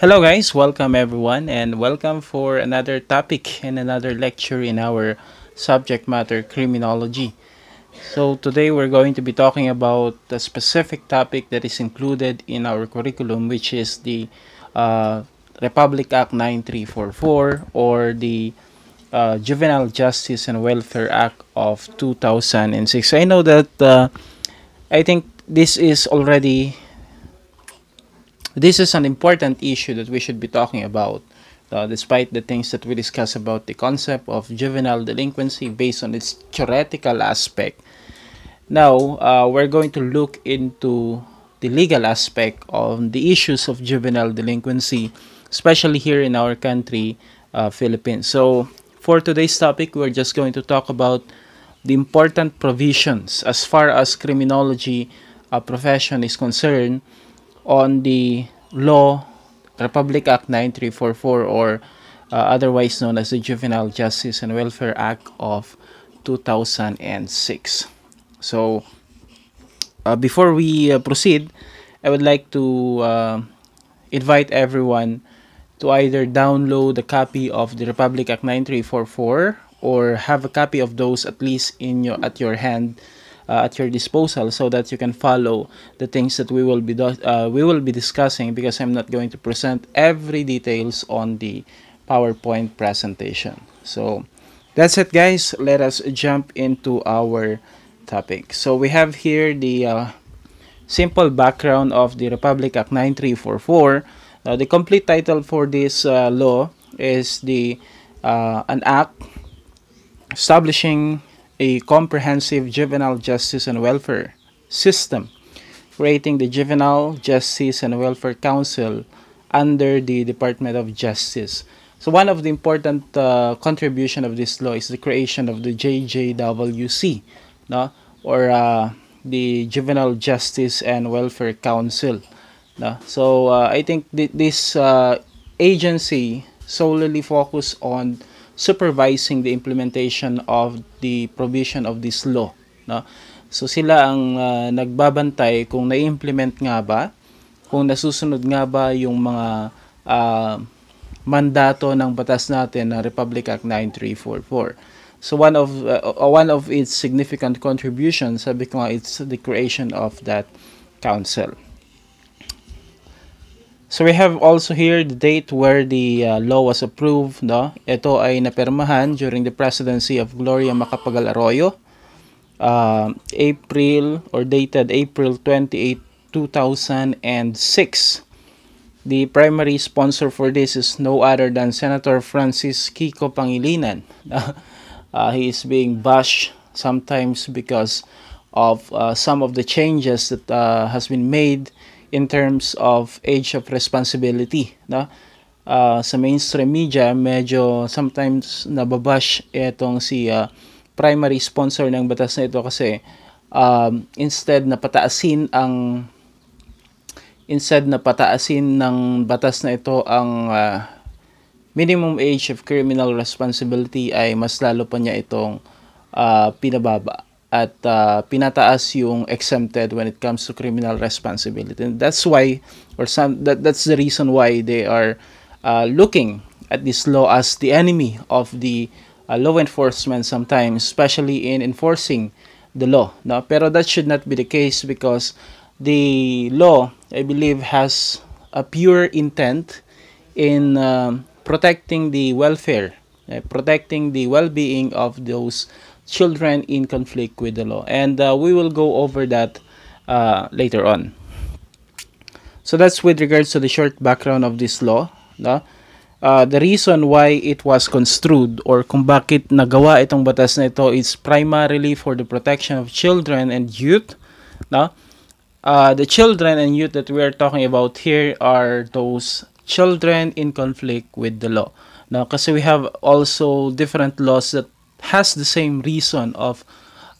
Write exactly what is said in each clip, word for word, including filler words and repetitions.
Hello guys, welcome everyone, and welcome for another topic and another lecture in our subject matter criminology. So today we're going to be talking about a specific topic that is included in our curriculum, which is the uh, Republic Act nine three four four or the uh, Juvenile Justice and Welfare Act of two thousand six. I know that uh, I think this is already This is an important issue that we should be talking about, uh, despite the things that we discuss about the concept of juvenile delinquency based on its theoretical aspect. Now, uh, we're going to look into the legal aspect of the issues of juvenile delinquency, especially here in our country, uh, Philippines. So, for today's topic, we're just going to talk about the important provisions as far as criminology uh, profession is concerned on the law, Republic Act nine three four four, or uh, otherwise known as the Juvenile Justice and Welfare Act of two thousand six. So, uh, before we uh, proceed, I would like to uh, invite everyone to either download a copy of the Republic Act nine three four four or have a copy of those at least in your at your hand, Uh, at your disposal, so that you can follow the things that we will be uh, we will be discussing, because I'm not going to present every details on the PowerPoint presentation. So that's it, guys. Let us jump into our topic. So we have here the uh, simple background of the Republic Act nine three four four. Uh, the complete title for this uh, law is the uh, an act establishing a comprehensive juvenile justice and welfare system, creating the Juvenile Justice and Welfare Council under the Department of Justice. So one of the important uh, contribution of this law is the creation of the J J W C, no? or uh, the Juvenile Justice and Welfare Council. No? So uh, I think th this uh, agency solely focuses on supervising the implementation of the provision of this law, no? So sila ang uh, nagbabantay kung na-implement nga ba, kung nasusunod nga ba yung mga uh, mandato ng batas natin na Republic Act nine three four four. So one of uh, one of its significant contributions, sabi ko nga, it's the creation of that council. So we have also here the date where the uh, law was approved, no? Ito ay napermahan during the presidency of Gloria Macapagal-Arroyo, uh, April or dated April twenty-eighth two thousand six. The primary sponsor for this is no other than Senator Francis Kiko Pangilinan. uh, he is being bashed sometimes because of uh, some of the changes that uh, has been made in terms of age of responsibility, no? Uh, sa mainstream media, medyo sometimes nababash itong si uh, primary sponsor ng batas na ito, kasi um, instead na pataasin ang instead na pataasin ng batas na ito ang uh, minimum age of criminal responsibility, ay mas lalo pa niya itong uh, pinababa at uh, pinataas yung exempted when it comes to criminal responsibility. And that's why, or some that, that's the reason why they are uh, looking at this law as the enemy of the uh, law enforcement sometimes, especially in enforcing the law, no? Pero that should not be the case, because the law, I believe, has a pure intent in um, protecting the welfare, uh, protecting the well-being of those children in conflict with the law, and uh, we will go over that uh, later on. So that's with regards to the short background of this law, no? Uh, the reason why it was construed, or kung bakit nagawa itong batas na ito, is primarily for the protection of children and youth, no? Uh, the children and youth that we are talking about here are those children in conflict with the law, no? Kasi we have also different laws that has the same reason of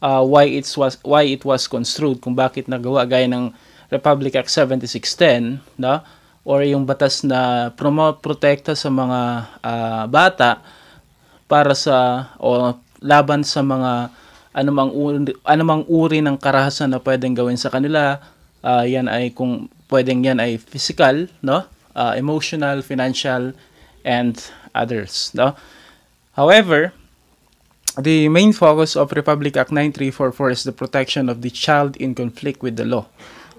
uh, why it was why it was construed, kung bakit nagawa, gaya ng Republic Act seventy-six ten, no? Or yung batas na promote, protekta sa mga uh, bata para sa o laban sa mga anumang uri, anumang uri ng karahasan na pwedeng gawin sa kanila. Uh, yan ay kung pwedeng yan ay physical, no? uh, emotional, financial, and others. No? However, the main focus of Republic Act nine three four four is the protection of the child in conflict with the law,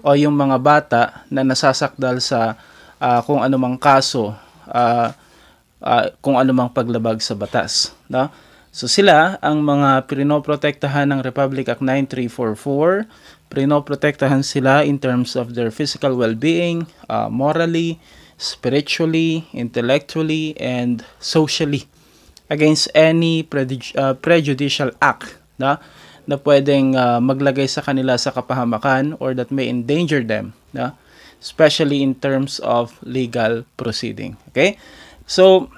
o yung mga bata na nasasakdal sa uh, kung anumang kaso, uh, uh, kung anumang paglabag sa batas. No? So sila ang mga prinoprotektahan ng Republic Act nine three four four. Prinoprotektahan sila in terms of their physical well-being, uh, morally, spiritually, intellectually, and socially, against any prejud uh, prejudicial act na, na pwedeng uh, maglagay sa kanila sa kapahamakan or that may endanger them, na, especially in terms of legal proceeding. Okay? So,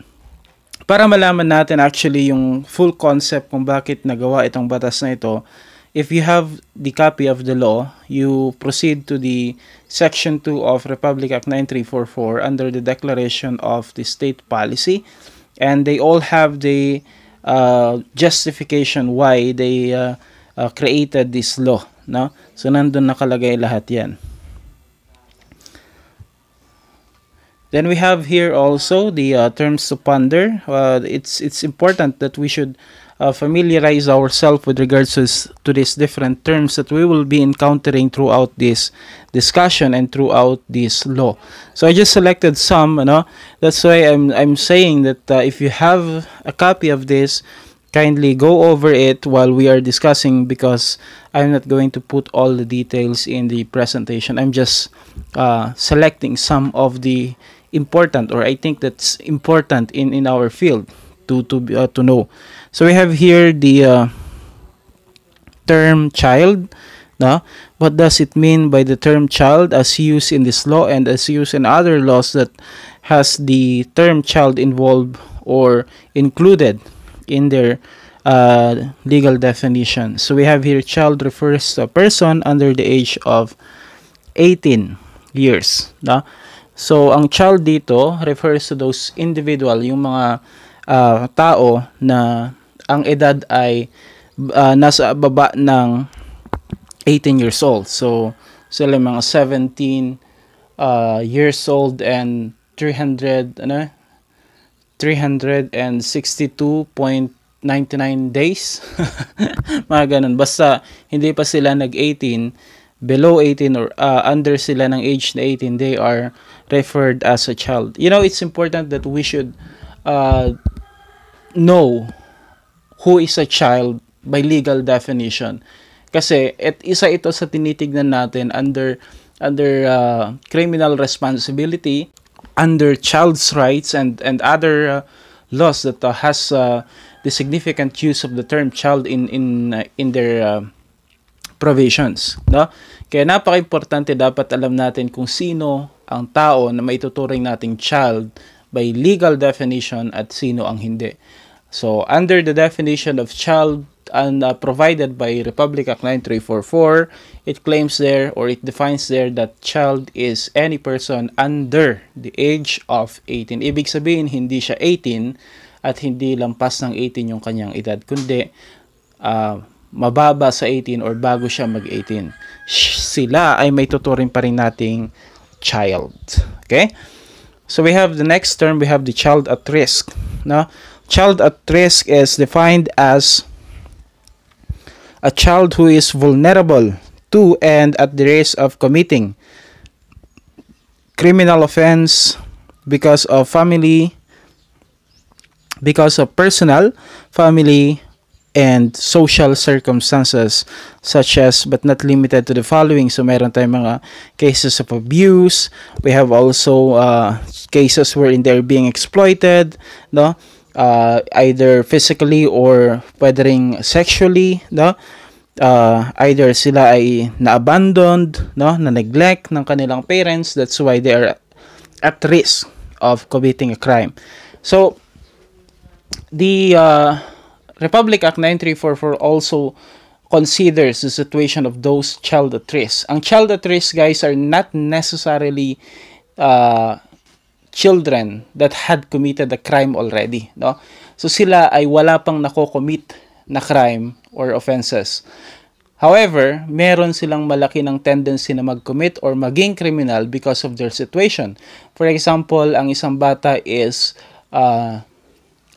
para malaman natin actually yung full concept kung bakit nagawa itong batas na ito, if you have the copy of the law, you proceed to the Section two of Republic Act nine three four four under the declaration of the state policy. And they all have the uh, justification why they uh, uh, created this law. No? So, nandun nakalagay lahat yan. Then we have here also the uh, terms to ponder. Uh, it's, it's important that we should uh, familiarize ourselves with regards to, to these different terms that we will be encountering throughout this discussion and throughout this law. So I just selected some, you know, that's why I'm, I'm saying that uh, if you have a copy of this, kindly go over it while we are discussing, because I'm not going to put all the details in the presentation. I'm just uh, selecting some of the important, or I think that's important in in our field to to uh, to know. So we have here the uh, term child. No? What does it mean by the term child as used in this law and as used in other laws that has the term child involved or included in their uh, legal definition? So we have here child refers to a person under the age of eighteen years. No? So, ang child dito refers to those individual, yung mga uh, tao na ang edad ay uh, nasa baba ng eighteen years old. So, sila mga seventeen uh, years old and three hundred, ano, three hundred sixty-two point nine nine days. Mga ganun. Basta, hindi pa sila nag-eighteen, below eighteen or uh, under sila ng age na eighteen, they are referred as a child. You know, it's important that we should uh, know who is a child by legal definition. Kasi et, isa ito sa tinitignan natin under, under uh, criminal responsibility, under child's rights, and, and other uh, laws that uh, has uh, the significant use of the term child in, in, uh, in their uh, provisions. No? Kaya napaka-importante dapat alam natin kung sino ang tao na maituturing nating child by legal definition at sino ang hindi. So, under the definition of child and uh, provided by Republic Act nine three four four, it claims there, or it defines there, that child is any person under the age of eighteen. Ibig sabihin, hindi siya eighteen at hindi lampas ng eighteen yung kanyang edad, kundi uh, mababa sa eighteen or bago siya mag-eighteen. Sila ay may tuturing pa rin nating child. Okay? So we have the next term, we have the child at risk. No? Child at risk is defined as a child who is vulnerable to and at the risk of committing criminal offense because of family, because of personal, family, and social circumstances, such as but not limited to the following. So meron tayong mga cases of abuse. We have also uh, cases wherein they're being exploited, no? Uh, either physically or pwede ring sexually, no? Uh, either sila ay na-abandoned, no? Na-neglect ng kanilang parents. That's why they are at risk of committing a crime. So, the uh, Republic Act nine three four four also considers the situation of those child at risk. Ang child at risk, guys, are not necessarily uh, children that had committed a crime already. No? So sila ay wala pang nako-commit na crime or offenses. However, meron silang malaki ng tendency na mag-commit or maging criminal because of their situation. For example, ang isang bata is uh,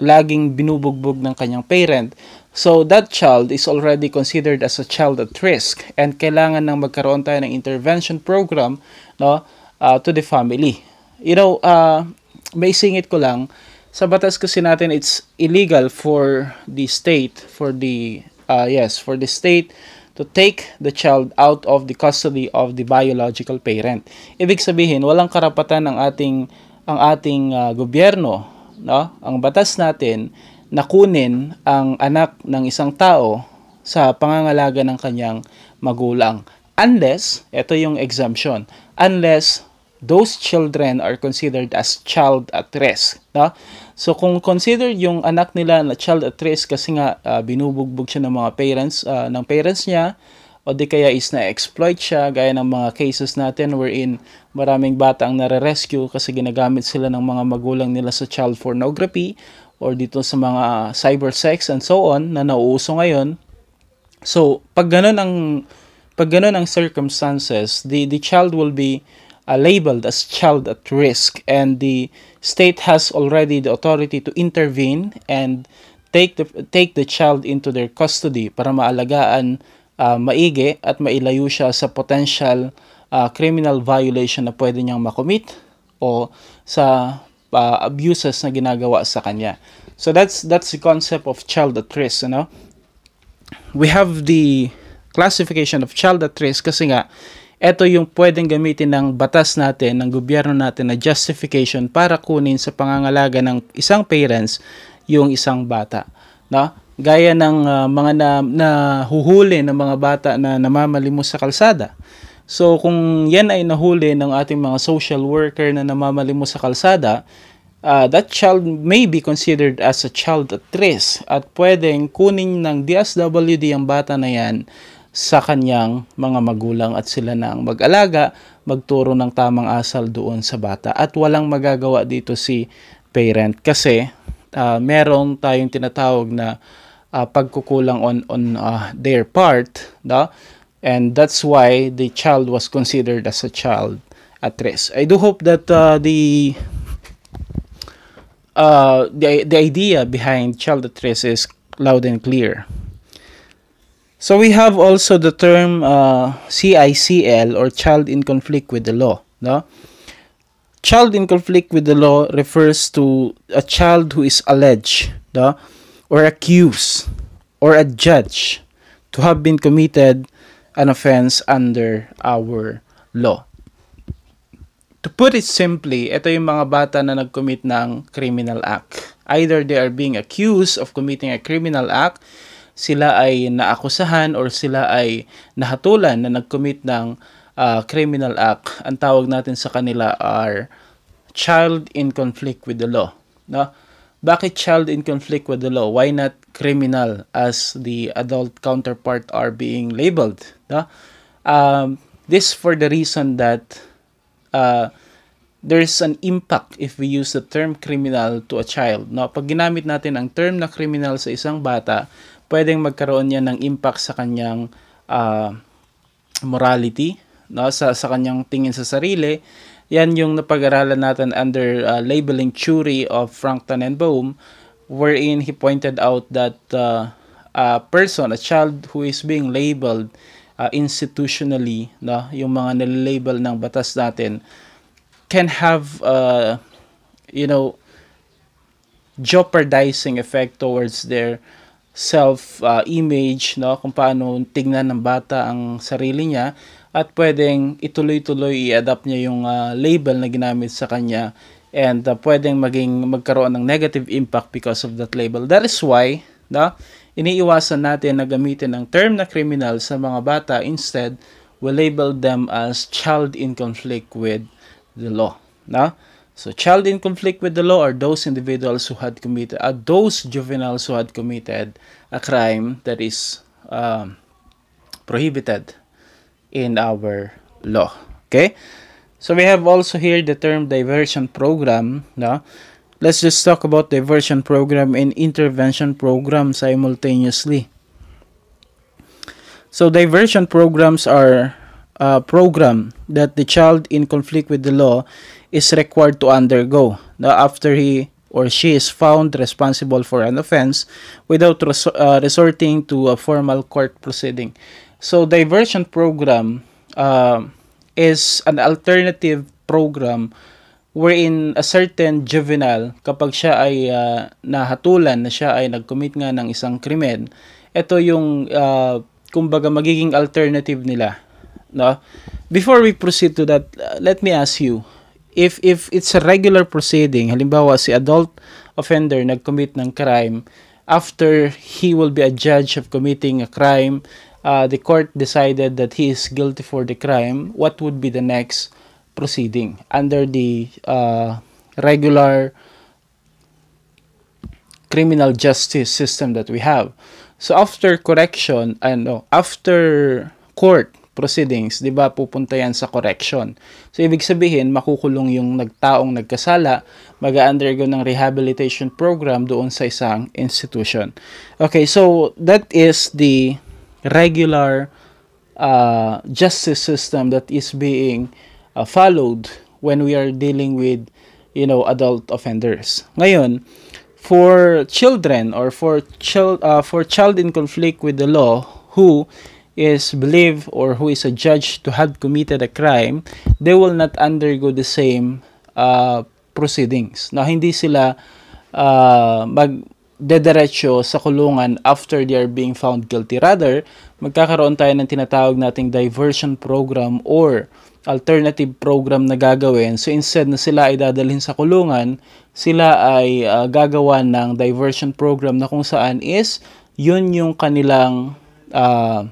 laging binubugbog ng kanyang parent. So, that child is already considered as a child at risk and kailangan nang magkaroon tayo ng intervention program, no, uh, to the family. You know, uh, may singit ko lang, sa batas kasi natin, it's illegal for the state, for the, uh, yes, for the state to take the child out of the custody of the biological parent. Ibig sabihin, walang karapatan ng ating, ang ating uh, gobyerno, no? Ang batas natin, nakunin ang anak ng isang tao sa pangangalaga ng kanyang magulang. Unless, ito yung exemption, unless those children are considered as child at risk. No? So, kung consider yung anak nila na child at risk kasi nga uh, binubugbog siya ng mga parents, uh, ng parents niya, o di kaya is na-exploit siya, gaya ng mga cases natin wherein maraming bata ang nare-rescue kasi ginagamit sila ng mga magulang nila sa child pornography or dito sa mga cyber sex and so on na nauuso ngayon. So, pag ganun ang, pag ganun ang circumstances, the, the child will be Uh, labeled as child at risk, and the state has already the authority to intervene and take the take the child into their custody para maalagaan uh, maigi at mailayo siya sa potential uh, criminal violation na pwede niyang makomit o sa uh, abuses na ginagawa sa kanya. So that's that's the concept of child at risk, you know? We have the classification of child at risk kasi nga ito yung pwedeng gamitin ng batas natin, ng gobyerno natin na justification para kunin sa pangangalaga ng isang parents yung isang bata. No? Gaya ng uh, mga na, na huhuli ng mga bata na namamalimos sa kalsada. So kung yan ay nahuli ng ating mga social worker na namamalimos sa kalsada, uh, that child may be considered as a child at risk at pwedeng kunin ng D S W D ang bata na yan sa kanyang mga magulang at sila na ang mag-alaga, magturo ng tamang asal doon sa bata. At walang magagawa dito si parent kasi uh, merong tayong tinatawag na uh, pagkukulang on, on uh, their part. No? And that's why the child was considered as a child at risk. I do hope that uh, the, uh, the, the idea behind child at risk is loud and clear. So we have also the term uh, C I C L or child in conflict with the law. No? Child in conflict with the law refers to a child who is alleged, no, or accused or adjudged to have been committed an offense under our law. To put it simply, ito yung mga bata na nag-commit ng criminal act. Either they are being accused of committing a criminal act, sila ay naakusahan or sila ay nahatulan na nag-commit ng uh, criminal act. Ang tawag natin sa kanila are child in conflict with the law. No? Bakit child in conflict with the law? Why not criminal as the adult counterpart are being labeled? No? Um, this for the reason that uh, there's an impact if we use the term criminal to a child. No? Pag ginamit natin ang term na criminal sa isang bata, pwedeng magkaroon yan ng impact sa kanyang uh, morality, no? sa, sa kanyang tingin sa sarili. Yan yung napag-aralan natin under uh, labeling theory of Frank Tanenbaum, wherein he pointed out that uh, a person, a child who is being labeled uh, institutionally, no? yung mga nalilabel ng batas natin, can have, uh, you know, jeopardizing effect towards their self-image, uh, no? Kung paano tingnan ng bata ang sarili niya at pwedeng ituloy-tuloy i-adapt niya yung uh, label na ginamit sa kanya and uh, pwedeng maging magkaroon ng negative impact because of that label. That is why, no? Iniiwasan natin na gamitin ang term na criminal sa mga bata. Instead, we label them as child in conflict with the law. No? So, child in conflict with the law are those individuals who had committed, uh, those juveniles who had committed a crime that is um, prohibited in our law. Okay? So, we have also here the term diversion program. No? Let's just talk about diversion program and intervention program simultaneously. So diversion programs are a program that the child in conflict with the law is required to undergo after he or she is found responsible for an offense without res uh, resorting to a formal court proceeding. So diversion program uh, is an alternative program wherein a certain juvenile, kapag siya ay uh, nahatulan na siya ay nag-commit nga ng isang krimen, ito yung uh, kumbaga magiging alternative nila, no? Before we proceed to that, uh, let me ask you, if if it's a regular proceeding, halimbawa si adult offender nag-commit ng crime, after he will be adjudged of committing a crime, uh, the court decided that he is guilty for the crime, what would be the next proceeding under the uh, regular criminal justice system that we have? So after correction, ano, after court proceedings, di ba, pupunta yan sa correction. So ibig sabihin, makukulong yung nagtaong nagkasala, mag-undergo ng rehabilitation program doon sa isang institution. Okay, so that is the regular uh, justice system that is being uh, followed when we are dealing with, you know, adult offenders. Ngayon, for children or for child uh, for child in conflict with the law who is believed or who is adjudged to have committed a crime, they will not undergo the same uh, proceedings. Now, hindi sila uh, magdederecho sa kulungan after they are being found guilty. Rather, magkakaroon tayo ng tinatawag nating diversion program or alternative program na gagawin. So instead na sila ay dadalhin sa kulungan, sila ay uh, gagawa ng diversion program na kung saan is yun yung kanilang uh,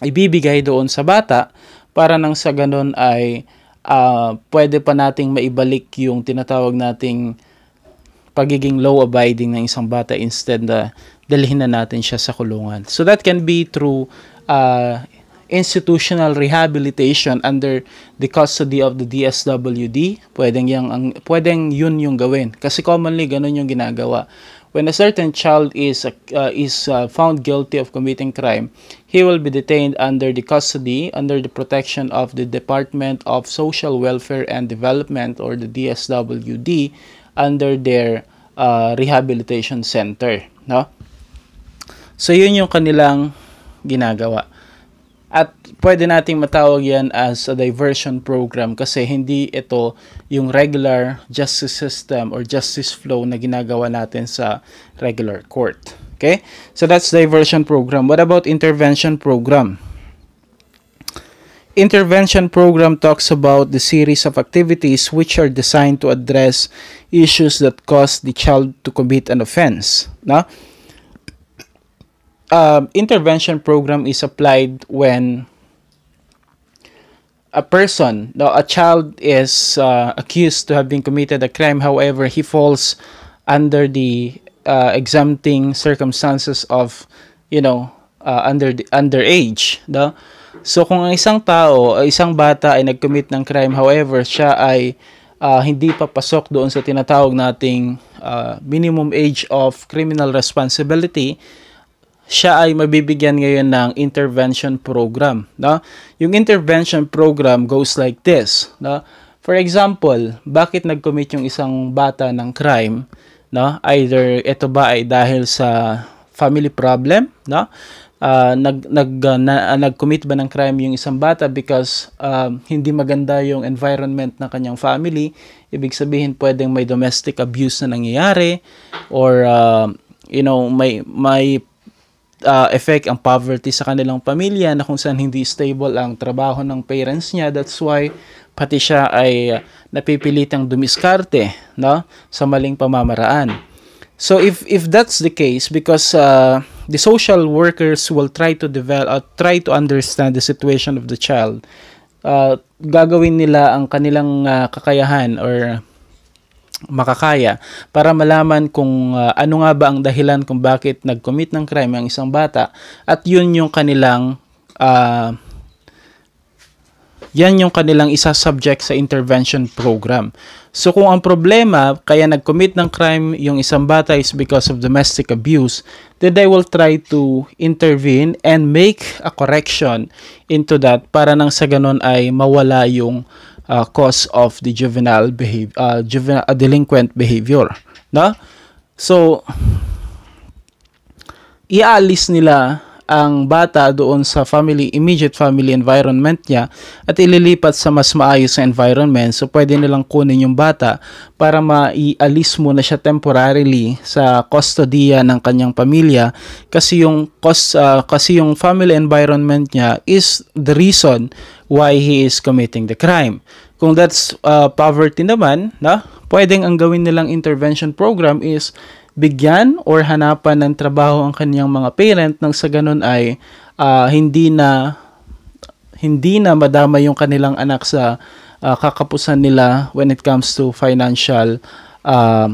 ibibigay doon sa bata para nang sa ganun ay uh, pwede pa nating maibalik yung tinatawag nating pagiging law-abiding ng isang bata instead na dalhin na natin siya sa kulungan. So that can be through uh, institutional rehabilitation under the custody of the D S W D, pwedeng, yang, ang, pwedeng yun yung gawin. Kasi commonly, ganun yung ginagawa. When a certain child is, uh, is uh, found guilty of committing crime, he will be detained under the custody, under the protection of the Department of Social Welfare and Development or the D S W D under their uh, rehabilitation center. No? So yun yung kanilang ginagawa. At pwede nating matawag yan as a diversion program kasi hindi ito yung regular justice system or justice flow na ginagawa natin sa regular court. Okay? So that's diversion program. What about intervention program? Intervention program talks about the series of activities which are designed to address issues that cause the child to commit an offense. No? Uh, intervention program is applied when a person, no, a child is uh, accused to have been committed a crime. However, he falls under the uh, exempting circumstances of, you know, uh, under the underage. No? So, kung ang isang tao, isang bata ay nag-commit ng crime, however, siya ay uh, hindi papasok doon sa tinatawag nating uh, minimum age of criminal responsibility, siya ay mabibigyan ngayon ng intervention program, no? Yung intervention program goes like this, no? For example, bakit nag-commit yung isang bata ng crime, no? Either ito ba ay dahil sa family problem, no? Uh, nag nag uh, na, uh, nag-commit ba ng crime yung isang bata because uh, hindi maganda yung environment ng kanyang family, ibig sabihin pwedeng may domestic abuse na nangyayari or uh, you know, may may Uh, effect ang poverty sa kanilang pamilya na kung saan hindi stable ang trabaho ng parents niya. That's why pati siya ay uh, napipilitang dumiskarte, no? Sa maling pamamaraan. So if if that's the case, because uh, the social workers will try to develop, uh, try to understand the situation of the child, uh, gagawin nila ang kanilang uh, kakayahan or makakaya para malaman kung uh, ano nga ba ang dahilan kung bakit nag-commit ng crime ang isang bata, at yun yung kanilang uh, yan yung kanilang isa subject sa intervention program. So kung ang problema, kaya nag-commit ng crime yung isang bata is because of domestic abuse, then they will try to intervene and make a correction into that para nang sa ganun ay mawala yung uh, cause of the juvenile behavior, uh, juvenile, uh, delinquent behavior. No? So, iaalis nila ang bata doon sa family, immediate family environment niya at ililipat sa mas maayos na environment. So, pwede nilang kunin yung bata para maialis muna siya temporarily sa kustodiya ng kanyang pamilya kasi yung, uh, kasi yung family environment niya is the reason why he is committing the crime. Kung that's uh, poverty naman, na, pwedeng ang gawin nilang intervention program is bigyan or hanapan ng trabaho ang kaniyang mga parent nang sa ganun ay uh, hindi na hindi na madama yung kanilang anak sa uh, kakapusan nila when it comes to financial uh,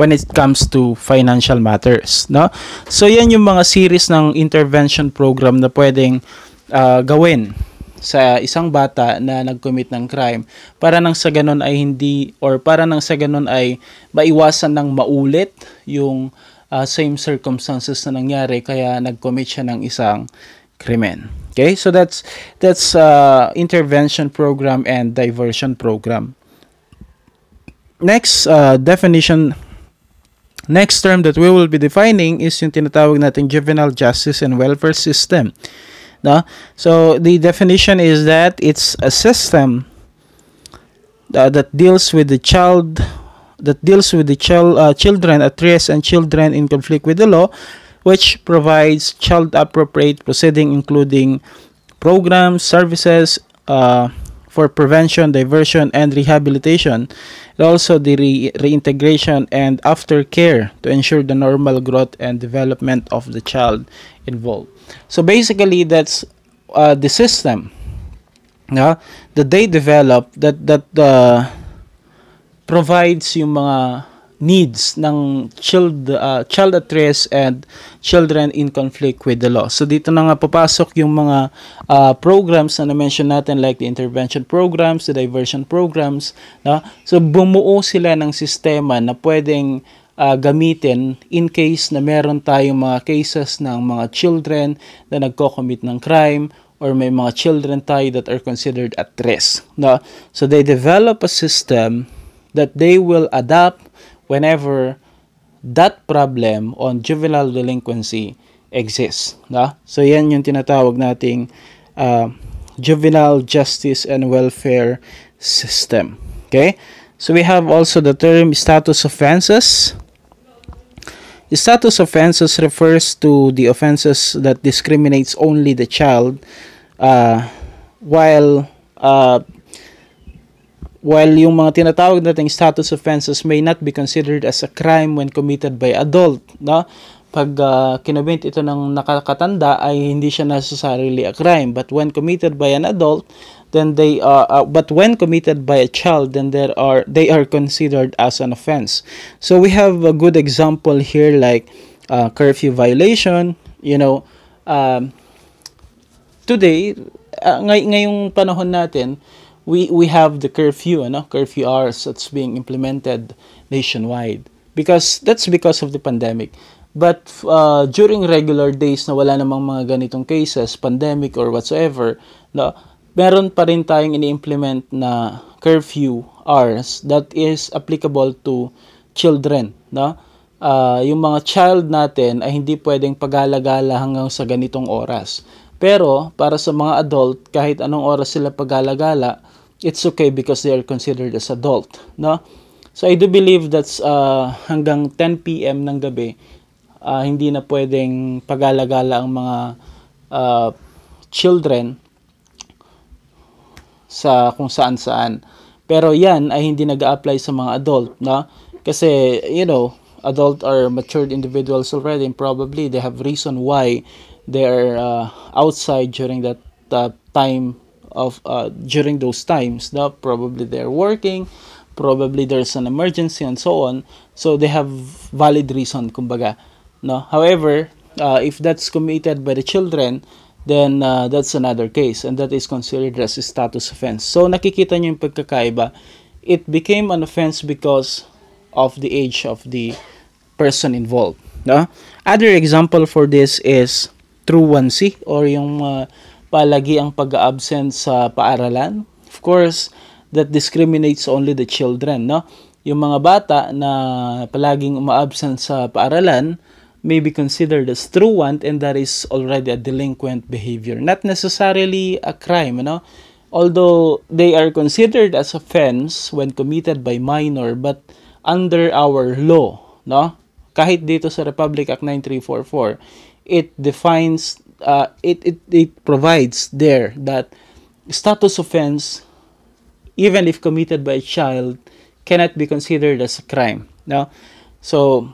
when it comes to financial matters, no? So yan yung mga series ng intervention program na pwedeng uh, gawin sa isang bata na nag-commit ng crime para nang sa ganun ay hindi or para nang sa ganun ay maiwasan ng maulit yung uh, same circumstances na nangyari kaya nag-commit siya ng isang krimen. Okay? So that's that's uh, intervention program and diversion program. Next uh, definition next term that we will be defining is yung tinatawag nating Juvenile Justice and Welfare System. No? So the definition is that it's a system uh, that deals with the child that deals with the child uh, children at risk and children in conflict with the law, which provides child appropriate proceeding including programs, services uh, for prevention, diversion, and rehabilitation, and also the re reintegration and aftercare to ensure the normal growth and development of the child involved. So basically, that's uh, the system uh, that they develop that that uh, provides yung mga needs ng child uh, child at risk and children in conflict with the law. So dito na nga papasok yung mga uh, programs na na-mention natin like the intervention programs, the diversion programs. No? So bumuo sila ng sistema na pwedeng Uh, gamitin in case na meron tayong mga cases ng mga children na nagko-commit ng crime or may mga children tayo that are considered at risk. No? So they develop a system that they will adapt whenever that problem on juvenile delinquency exists. No? So yan yung tinatawag nating uh, Juvenile Justice and Welfare System. Okay? So we have also the term status offenses. Status offenses refers to the offenses that discriminates only the child, uh, while uh, while yung mga tinatawag nating status offenses may not be considered as a crime when committed by adult, no? Pag uh, kinabit ito ng nakakatanda ay hindi siya necessarily a crime, but when committed by an adult then they are uh, but when committed by a child then there are they are considered as an offense. So we have a good example here like uh, curfew violation, you know, um, today uh, ngay ngayong panahon natin we we have the curfew, ano, curfew hours that's being implemented nationwide because that's because of the pandemic. But uh, during regular days na wala namang mga ganitong cases, pandemic or whatsoever, no, meron pa rin tayong ini-implement na curfew hours that is applicable to children. No? Uh, yung mga child natin ay hindi pwedeng pag-alagala hanggang sa ganitong oras. Pero para sa mga adult, kahit anong oras sila pag-alagala, it's okay because they are considered as adult. No? So I do believe that's uh, hanggang ten p m ng gabi, Uh, hindi na pwedeng pag-alagala ang mga uh, children sa kung saan-saan. Pero yan ay hindi nag-a-apply sa mga adult, no? Kasi, you know, adult are matured individuals already and probably they have reason why they are uh, outside during that uh, time of, uh, during those times, no? Probably they're working, probably there's an emergency and so on. So they have valid reason, kumbaga. No? However, uh, if that's committed by the children, then uh, that's another case, and that is considered as a status offense. So nakikita nyo yung pagkakaiba. It became an offense because of the age of the person involved. No? Other example for this is truancy, or yung uh, palagi ang pag-absent sa paaralan. Of course, that discriminates only the children. No? Yung mga bata na palaging uma-absent sa paaralan may be considered as truant, and that is already a delinquent behavior. Not necessarily a crime, you know? Although they are considered as offense when committed by minor, but under our law, no? Kahit dito sa Republic Act nine three four four, it defines, uh, it, it, it provides there that status offense, even if committed by a child, cannot be considered as a crime, no? So,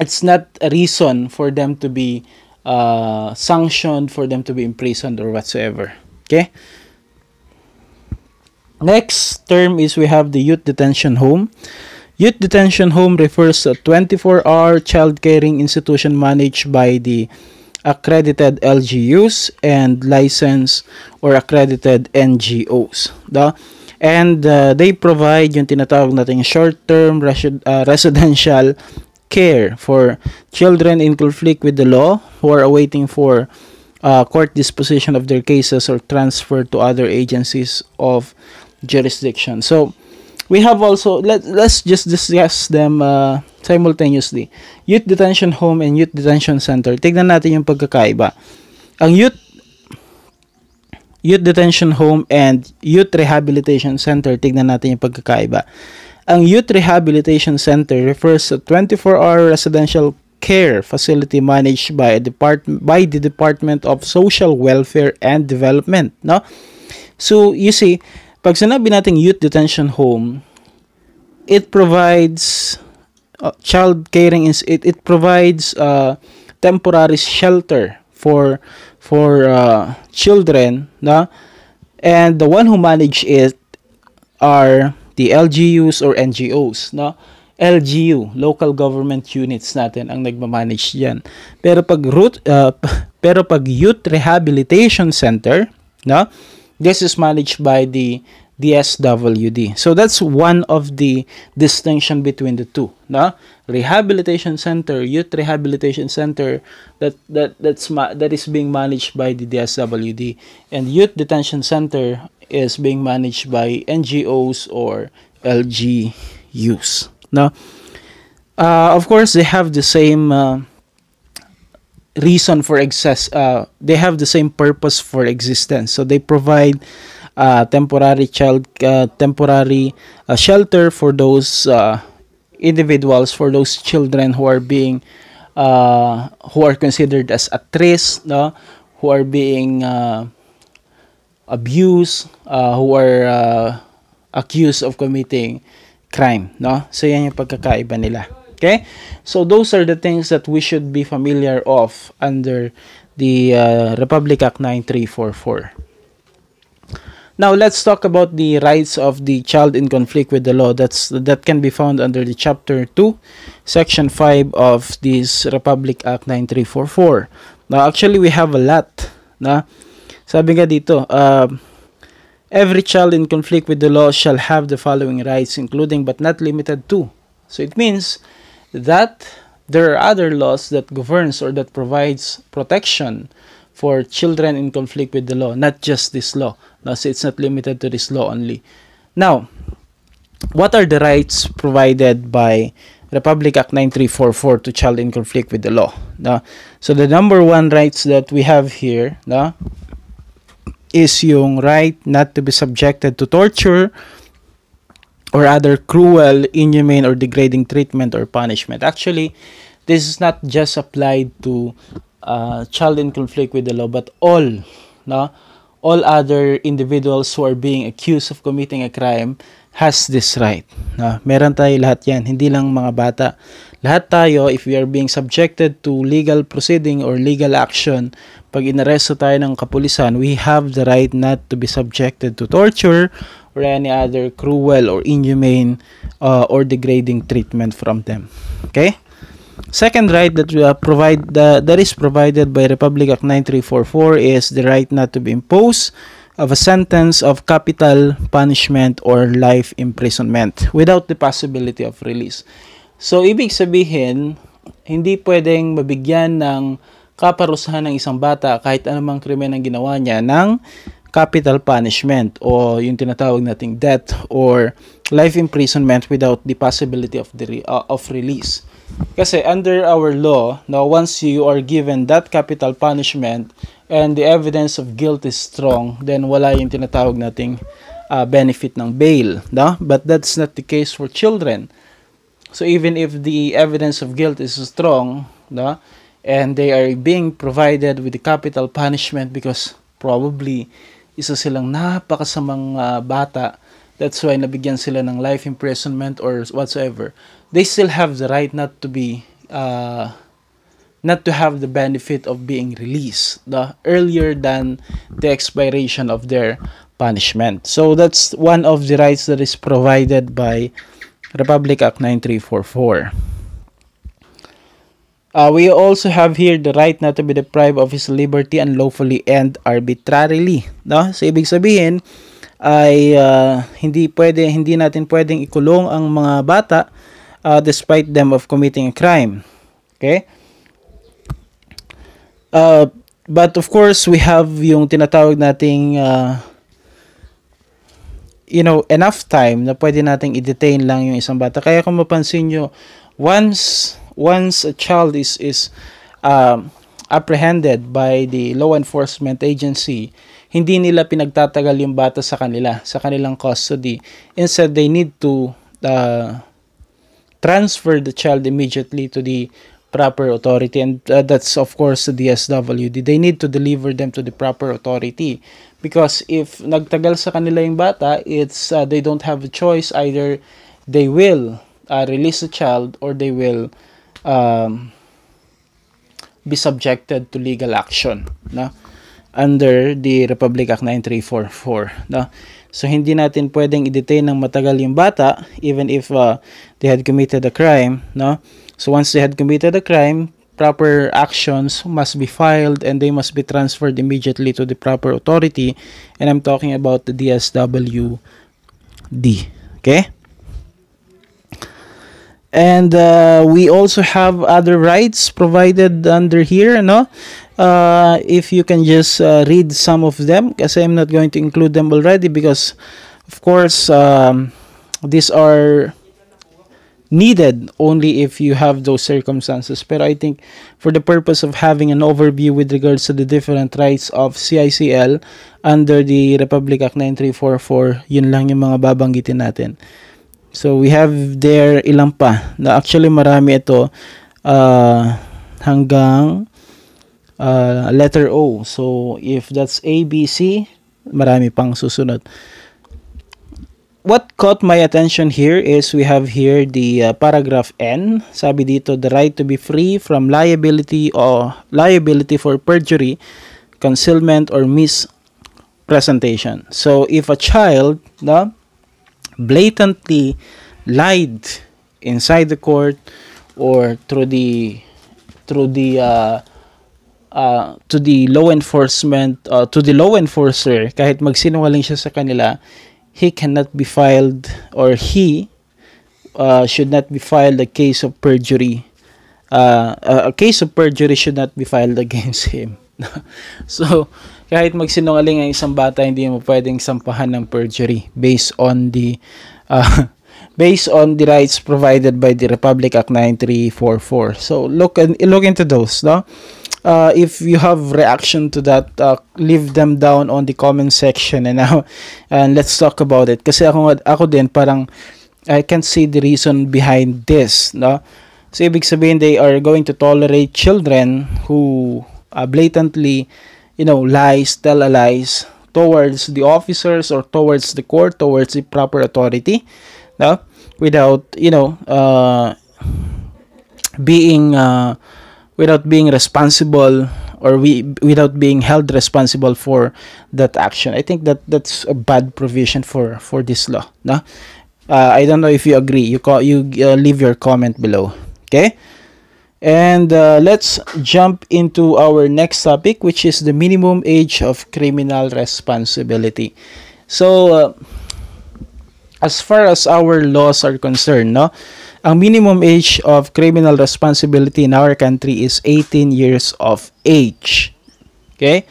it's not a reason for them to be uh, sanctioned, for them to be imprisoned or whatsoever. Okay? Next term is we have the youth detention home. Youth detention home refers to a twenty-four hour child caring institution managed by the accredited L G Us and licensed or accredited N G Os. The And uh, they provide yung tinatawag natin short-term resi uh, residential care for children in conflict with the law who are awaiting for uh, court disposition of their cases or transfer to other agencies of jurisdiction. So we have also, let, let's just discuss them uh, simultaneously. Youth detention home and youth detention center. Tignan natin yung pagkakaiba. Ang youth youth detention home and youth rehabilitation center, tignan natin yung pagkakaiba. Ang Youth Rehabilitation Center refers to twenty-four hour residential care facility managed by a department by the Department of Social Welfare and Development, no? So you see, pag sinabi natin youth detention home, it provides uh, child caring is it it provides uh, temporary shelter for for uh, children, no? And the one who manage it are the L G Us or N G Os, no? L G U, local government units natin ang nagmamanage diyan. Pero pag root, uh, pero pag youth rehabilitation center, no? This is managed by the D S W D. So that's one of the distinction between the two, no? Rehabilitation center, youth rehabilitation center, that that that's that is being managed by the D S W D, and youth detention center is being managed by N G Os or L G Us. Now, uh, of course, they have the same uh, reason for excess. Uh, they have the same purpose for existence. So they provide uh, temporary child, uh, temporary uh, shelter for those uh, individuals, for those children who are being, uh, who are considered as at risk, no? Who are being uh, abuse, uh, who are uh, accused of committing crime, no? So yan yung pagkakaiba nila. Okay? So those are the things that we should be familiar of under the uh, Republic Act nine three four four. Now let's talk about the rights of the child in conflict with the law. That's that can be found under the Chapter two, Section five of this Republic Act nine three four four. Now actually we have a lot, na sabi nga dito, uh, every child in conflict with the law shall have the following rights, including but not limited to. So it means that there are other laws that governs or that provides protection for children in conflict with the law, not just this law. No, so it's not limited to this law only. Now, what are the rights provided by Republic Act nine three four four to child in conflict with the law? No? So the number one rights that we have here, no, is yung right not to be subjected to torture or other cruel, inhumane, or degrading treatment or punishment. Actually, this is not just applied to uh, child in conflict with the law, but all, no? All other individuals who are being accused of committing a crime has this right. No? Meron tayo lahat yan, hindi lang mga bata. Lahat tayo, if we are being subjected to legal proceeding or legal action, pag inaresto tayo ng kapulisan, we have the right not to be subjected to torture or any other cruel or inhumane uh, or degrading treatment from them. Okay? Second right that uh, provide the, that is provided by Republic Act nine three four four is the right not to be imposed of a sentence of capital punishment or life imprisonment without the possibility of release. So, ibig sabihin, hindi pwedeng mabigyan ng kaparusahan ng isang bata kahit anumang krimen ang ginawa niya ng capital punishment o yung tinatawag nating death or life imprisonment without the possibility of the uh, of release. Kasi under our law, now once you are given that capital punishment and the evidence of guilt is strong, then wala yung tinatawag nating uh, benefit ng bail, no? But that's not the case for children. So even if the evidence of guilt is strong, no, and they are being provided with the capital punishment because probably isa silang napakasamang uh, bata, that's why nabigyan sila ng life imprisonment or whatsoever, they still have the right not to be uh, not to have the benefit of being released the earlier than the expiration of their punishment. So that's one of the rights that is provided by Republic Act nine three four four. Uh, we also have here the right not to be deprived of his liberty unlawfully and arbitrarily. No? So ibig sabihin ay uh, hindi pwede, hindi natin pwedeng ikulong ang mga bata uh, despite them of committing a crime. Okay? Uh, but of course, we have yung tinatawag nating uh, you know, enough time na pwede nating i-detain lang yung isang bata. Kaya kung mapansin nyo, once once a child is is uh, apprehended by the law enforcement agency, hindi nila pinagtatagal yung bata sa kanila, sa kanilang custody. Instead, they need to uh, transfer the child immediately to the proper authority, and uh, that's of course the D S W D. They need to deliver them to the proper authority because if nagtagal sa kanila yung bata, it's uh, they don't have a choice. Either they will uh, release the child or they will um, be subjected to legal action, no? Under the Republic Act nine three four four, no? So hindi natin pwedeng i-detain ng matagal yung bata even if uh, they had committed a crime, no? So once they had committed a crime, proper actions must be filed and they must be transferred immediately to the proper authority. And I'm talking about the D S W D. Okay? And uh, we also have other rights provided under here, no? Uh, if you can just uh, read some of them, kasi I'm not going to include them already because, of course, um, these are needed only if you have those circumstances. Pero I think for the purpose of having an overview with regards to the different rights of C I C L under the Republic Act nine three four four, yun lang yung mga babanggitin natin. So we have there ilang pa. Na actually marami ito uh, hanggang uh, letter O. So if that's A, B, C, marami pang susunod. What caught my attention here is we have here the uh, paragraph N. Sabi dito, the right to be free from liability or liability for perjury, concealment, or misrepresentation. So if a child no, blatantly lied inside the court or through the through the uh, uh, to the law enforcement uh, to the law enforcer, kahit magsinungaling siya sa kanila, he cannot be filed or he uh, should not be filed a case of perjury. Uh, a case of perjury should not be filed against him. So, kahit magsinungaling ang isang bata, hindi mo pwedeng sampahan ng perjury based on the uh, based on the rights provided by the Republic Act nine three four four. So, look and look into those, no? Uh, if you have reaction to that, uh, leave them down on the comment section, and now and let's talk about it. Kasi ako ako din parang I can't see the reason behind this, no? So ibig sabihin they are going to tolerate children who uh, blatantly, you know, lies, tell a lies towards the officers or towards the court, towards the proper authority, no? Without, you know, uh, being uh, without being responsible or we without being held responsible for that action. I think that that's a bad provision for for this law, no? uh, I don't know if you agree. You call you uh, leave your comment below. Okay, And uh, let's jump into our next topic, which is the minimum age of criminal responsibility. So, uh, as far as our laws are concerned, no, ang minimum age of criminal responsibility in our country is eighteen years of age. Okay?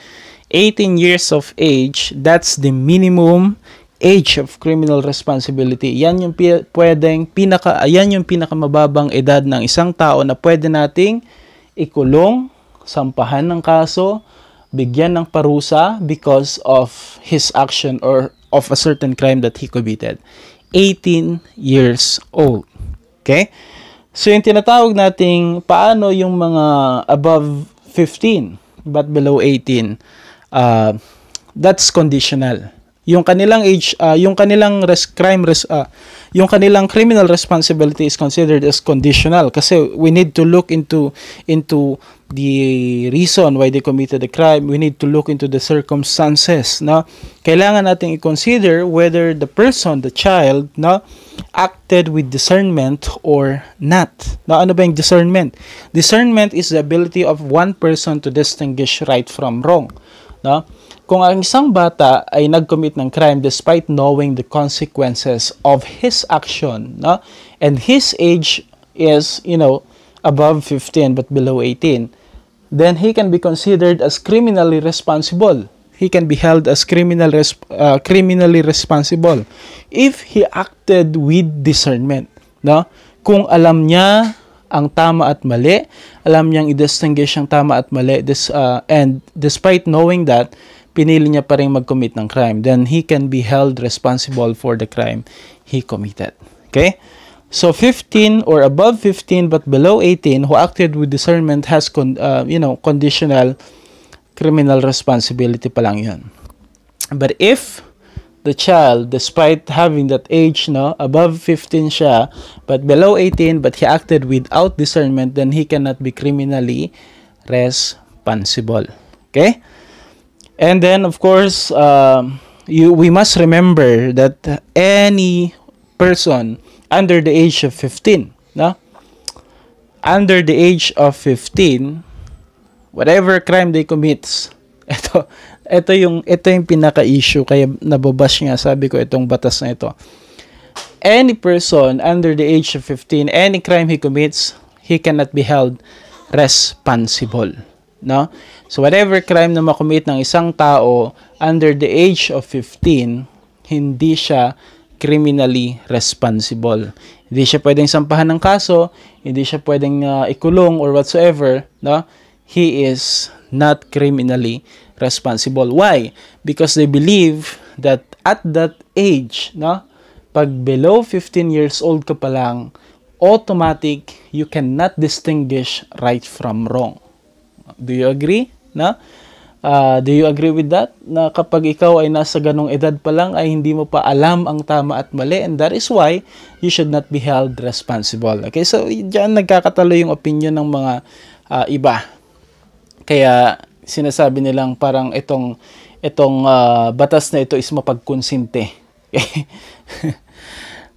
eighteen years of age, that's the minimum age of criminal responsibility. Yan yung pi pwedeng pinaka yan yung pinakamababang edad ng isang tao na pwede nating ikulong, sampahan ng kaso, bigyan ng parusa because of his action or of a certain crime that he committed. eighteen years old. Okay? So yung tinatawag nating paano yung mga above fifteen but below eighteen, uh, that's conditional. Yung kanilang age, uh, yung kanilang res crime res uh, yung kanilang criminal responsibility is considered as conditional kasi we need to look into into the reason why they committed the crime. We need to look into the circumstances, no? Kailangan nating i-consider whether the person, the child, no, acted with discernment or not. No, ano ba yung discernment? Discernment is the ability of one person to distinguish right from wrong, no? Kung ang isang bata ay nag-commit ng crime despite knowing the consequences of his action, no? And his age is, you know, above fifteen but below eighteen, then he can be considered as criminally responsible. He can be held as criminal res uh, criminally responsible if he acted with discernment, no? Kung alam niya ang tama at mali, alam niyang i-distinguish ang tama at mali, this, uh, and despite knowing that, pinili niya pa rin mag-commit ng crime, then he can be held responsible for the crime he committed. Okay? So, fifteen or above fifteen but below eighteen who acted with discernment has, con uh, you know, conditional criminal responsibility pa lang yun. But if the child, despite having that age, no, above fifteen siya but below eighteen but he acted without discernment, then he cannot be criminally responsible. Okay? And then, of course, uh, you, we must remember that any person under the age of fifteen, no? Under the age of fifteen, whatever crime they commits, ito, ito yung, ito yung pinaka-issue, kaya nababash nga, sabi ko, itong batas na ito. Any person under the age of fifteen, any crime he commits, he cannot be held responsible. No? So, whatever crime na makommit ng isang tao under the age of fifteen, hindi siya criminally responsible. Hindi siya pwedeng sampahan ng kaso, hindi siya pwedeng uh, ikulong or whatsoever, no? He is not criminally responsible. Why? Because they believe that at that age, no? Pag below fifteen years old ka pa lang, automatic, you cannot distinguish right from wrong. Do you agree? No? Uh, do you agree with that? Na kapag ikaw ay nasa ganong edad pa lang ay hindi mo pa alam ang tama at mali, and that is why you should not be held responsible. Okay, so dyan nagkakatalo yung opinion ng mga uh, iba. Kaya sinasabi nilang parang itong, itong uh, batas na ito is mapagkonsinte. Okay?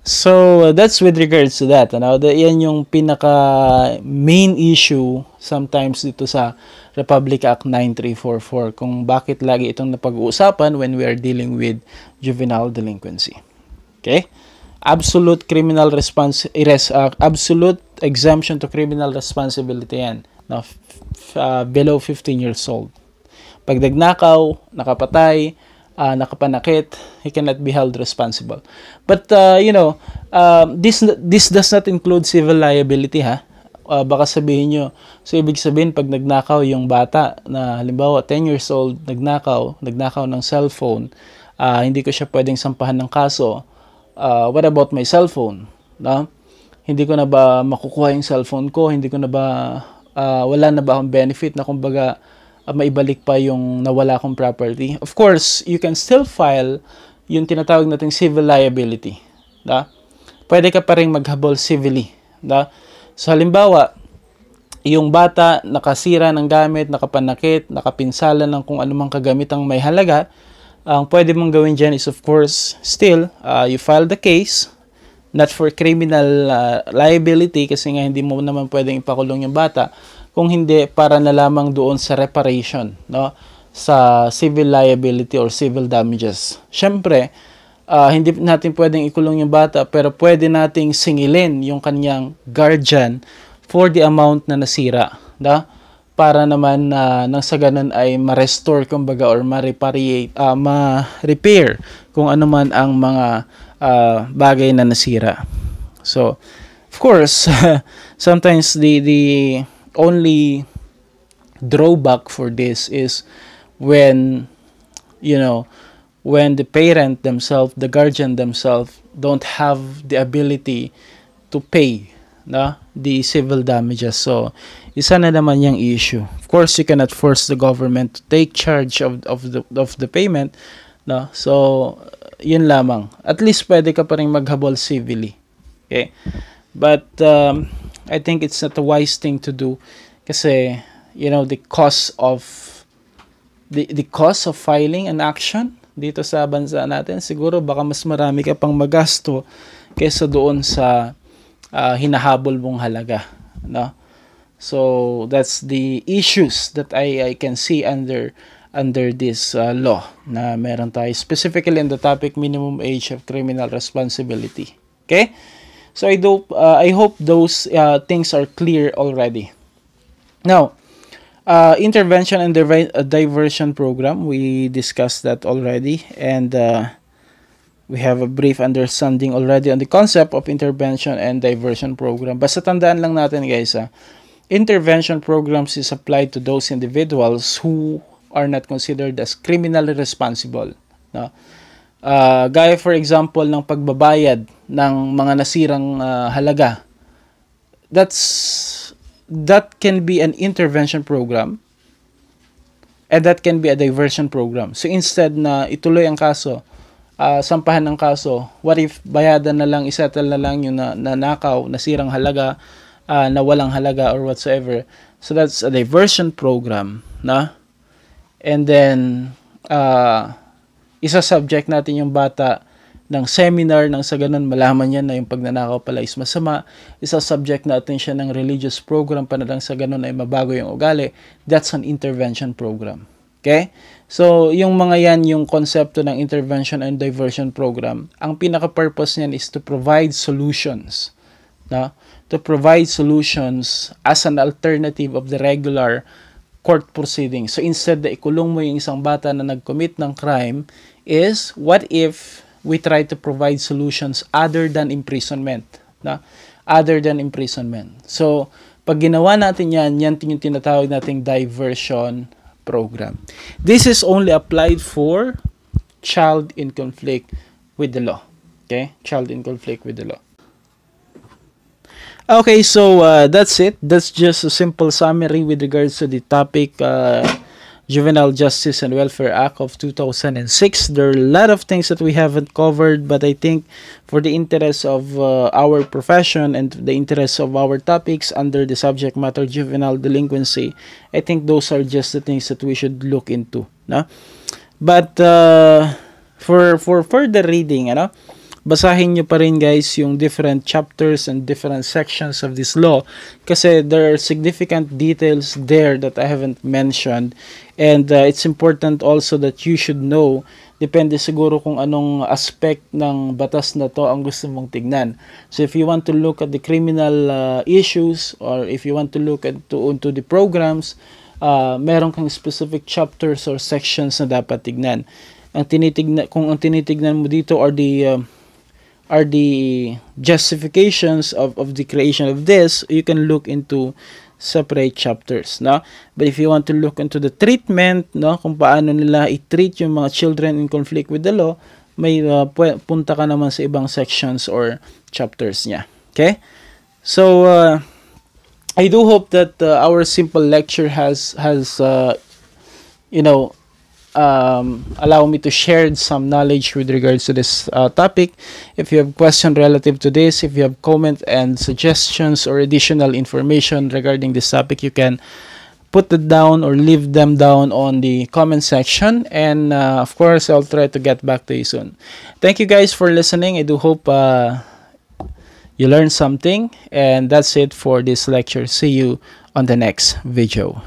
So, that's with regards to that. Ano? Yan yung pinaka-main issue sometimes dito sa Republic Act nine three four four kung bakit lagi itong napag-uusapan when we are dealing with juvenile delinquency. Okay? Absolute criminal response, uh, absolute exemption to criminal responsibility yan. Now, uh, below fifteen years old. Pag nagnakaw, nakapatay, Uh, nakapanakit, he cannot be held responsible. But, uh, you know, uh, this this does not include civil liability, ha? Uh, baka sabihin nyo, so ibig sabihin, pag nagnakaw yung bata, na halimbawa, ten years old, nagnakaw, nagnakaw ng cellphone, uh, hindi ko siya pwedeng sampahan ng kaso, uh, what about my cellphone? No? Hindi ko na ba makukuha yung cellphone ko? Hindi ko na ba, uh, wala na ba akong benefit na kumbaga, Uh, maibalik pa yung nawala kong property? Of course, you can still file yung tinatawag nating civil liability. Da? Pwede ka pa rin maghabol civilly. Da? So, halimbawa, yung bata nakasira ng gamit, nakapanakit, nakapinsala ng kung anumang kagamitang may halaga, ang pwede mong gawin dyan is, of course, still, uh, you file the case, not for criminal uh, liability, kasi nga hindi mo naman pwedeng ipakulong yung bata, kung hindi para na lamang doon sa reparation, no, sa civil liability or civil damages. Syempre, uh, hindi natin pwedeng ikulong yung bata, pero pwede nating singilin yung kanyang guardian for the amount na nasira, da? Para naman uh, nang sa ganun ay ma-restore kumbaga or ma-repair uh, ma kung ano man ang mga Uh, bagay na nasira. So, of course, sometimes the the only drawback for this is when, you know, when the parent themselves, the guardian themselves, don't have the ability to pay na the civil damages. So, isa na naman yung issue. Of course, you cannot force the government to take charge of of the of the payment. No? So, yun lamang. At least pwede ka pa rin maghabol civilly. Okay? But, um, I think it's not a wise thing to do kasi, you know, the cost of, the, the cost of filing an action dito sa bansa natin, siguro baka mas marami ka pang magasto kaysa doon sa uh, hinahabol mong halaga. No? So, that's the issues that I, I can see under under this uh, law na meron tayo, specifically in the topic minimum age of criminal responsibility. Okay? So, I, do, uh, I hope those uh, things are clear already. Now, uh, intervention and diver uh, diversion program, we discussed that already, and uh, we have a brief understanding already on the concept of intervention and diversion program. Basta tandaan lang natin, guys, ha? Intervention programs is applied to those individuals who are not considered as criminally responsible. No? Uh, gaya for example ng pagbabayad ng mga nasirang uh, halaga. That's, that can be an intervention program and that can be a diversion program. So instead na ituloy ang kaso, uh, sampahan ng kaso, what if bayadan na lang, isettle na lang yung na, nanakaw, nasirang halaga, uh, na walang halaga or whatsoever. So that's a diversion program. Na? And then, uh, isa-subject natin yung bata ng seminar, nang sa ganun, malaman niya na yung pagnanakaw pala is masama. Isa-subject natin siya ng religious program para lang sa ganun ay mabago yung ugali. That's an intervention program. Okay? So, yung mga yan, yung konsepto ng intervention and diversion program, ang pinaka-purpose niyan is to provide solutions. No? To provide solutions as an alternative of the regular court proceeding. So, instead na ikulong mo yung isang bata na nag-commit ng crime is, what if we try to provide solutions other than imprisonment? Na? Other than imprisonment. So, pag ginawa natin yan, yan yung tinatawag nating diversion program. This is only applied for child in conflict with the law. Okay? Child in conflict with the law. Okay, so uh, that's it. That's just a simple summary with regards to the topic uh, Juvenile Justice and Welfare Act of two thousand six. There are a lot of things that we haven't covered, but I think for the interest of uh, our profession and the interest of our topics under the subject matter juvenile delinquency, I think those are just the things that we should look into. No? But uh, for, for further reading, you know, basahin nyo pa rin, guys, yung different chapters and different sections of this law kasi there are significant details there that I haven't mentioned, and uh, it's important also that you should know, depende siguro kung anong aspect ng batas na to ang gusto mong tignan. So if you want to look at the criminal uh, issues, or if you want to look at to, into the programs, uh, meron kang specific chapters or sections na dapat tignan. Ang tinitignan, kung ang tinitignan mo dito are the uh, are the justifications of, of the creation of this, you can look into separate chapters. No? But if you want to look into the treatment, no, kung paano nila i-treat yung mga children in conflict with the law, may uh, punta ka naman sa ibang sections or chapters niya. Okay? So, uh, I do hope that uh, our simple lecture has, has uh, you know, Um, allow me to share some knowledge with regards to this uh, topic. If you have questions relative to this, if you have comments and suggestions or additional information regarding this topic, you can put it down or leave them down on the comment section, and uh, of course I'll try to get back to you soon. Thank you guys for listening. I do hope uh, you learned something, and that's it for this lecture. See you on the next video.